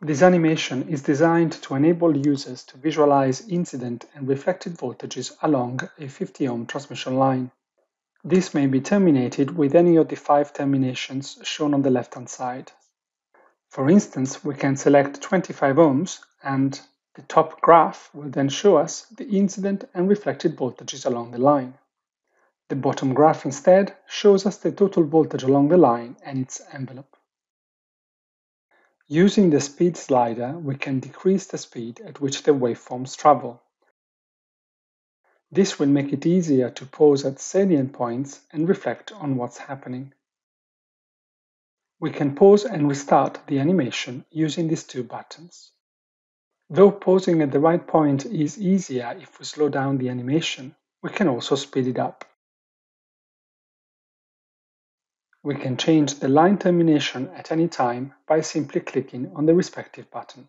This animation is designed to enable users to visualize incident and reflected voltages along a 50-ohm transmission line. This may be terminated with any of the 5 terminations shown on the left-hand side. For instance, we can select 25 ohms and the top graph will then show us the incident and reflected voltages along the line. The bottom graph instead shows us the total voltage along the line and its envelope. Using the speed slider, we can decrease the speed at which the waveforms travel. This will make it easier to pause at salient points and reflect on what's happening. We can pause and restart the animation using these two buttons. Though pausing at the right point is easier if we slow down the animation, we can also speed it up. We can change the line termination at any time by simply clicking on the respective button.